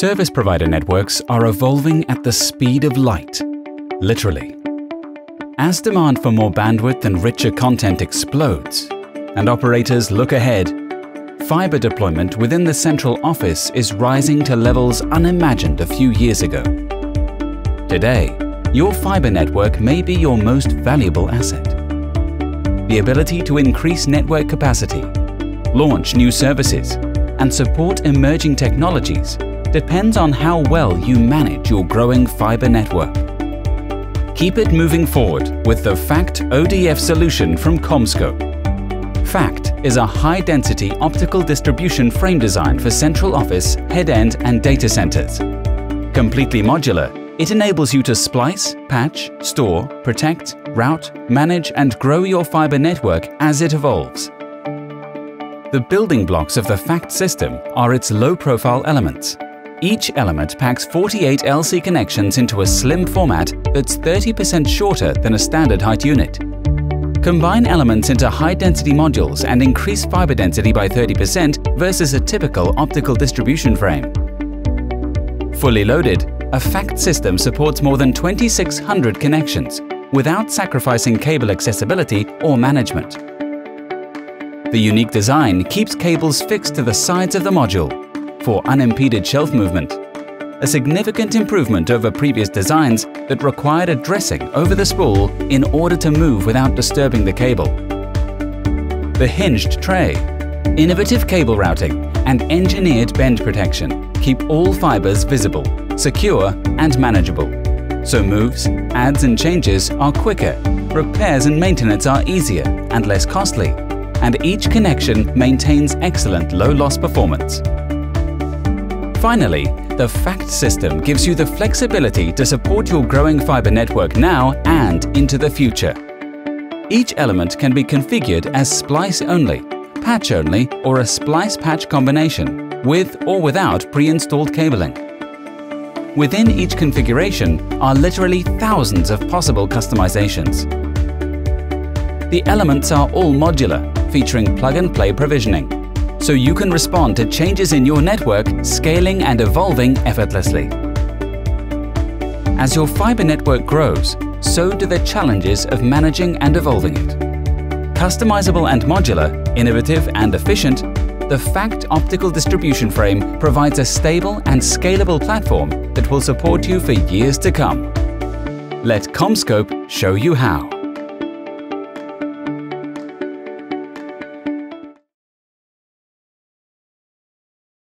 Service provider networks are evolving at the speed of light, literally. As demand for more bandwidth and richer content explodes, and operators look ahead, fiber deployment within the central office is rising to levels unimagined a few years ago. Today, your fiber network may be your most valuable asset. The ability to increase network capacity, launch new services, and support emerging technologies depends on how well you manage your growing fiber network. Keep it moving forward with the FACT ODF solution from CommScope. FACT is a high-density optical distribution frame design for central office, head-end and data centers. Completely modular, it enables you to splice, patch, store, protect, route, manage and grow your fiber network as it evolves. The building blocks of the FACT system are its low-profile elements. Each element packs 48 LC connections into a slim format that's 30% shorter than a standard height unit. Combine elements into high-density modules and increase fiber density by 30% versus a typical optical distribution frame. Fully loaded, a FACT system supports more than 2,600 connections without sacrificing cable accessibility or management. The unique design keeps cables fixed to the sides of the module for unimpeded shelf movement, a significant improvement over previous designs that required a dressing over the spool in order to move without disturbing the cable. The hinged tray, innovative cable routing, and engineered bend protection keep all fibers visible, secure and manageable. So moves, adds and changes are quicker, repairs and maintenance are easier and less costly, and each connection maintains excellent low-loss performance. Finally, the FACT system gives you the flexibility to support your growing fiber network now and into the future. Each element can be configured as splice only, patch only, or a splice-patch combination, with or without pre-installed cabling. Within each configuration are literally thousands of possible customizations. The elements are all modular, featuring plug-and-play provisioning, so you can respond to changes in your network, scaling and evolving effortlessly. As your fiber network grows, so do the challenges of managing and evolving it. Customizable and modular, innovative and efficient, the FACT optical distribution frame provides a stable and scalable platform that will support you for years to come. Let CommScope show you how.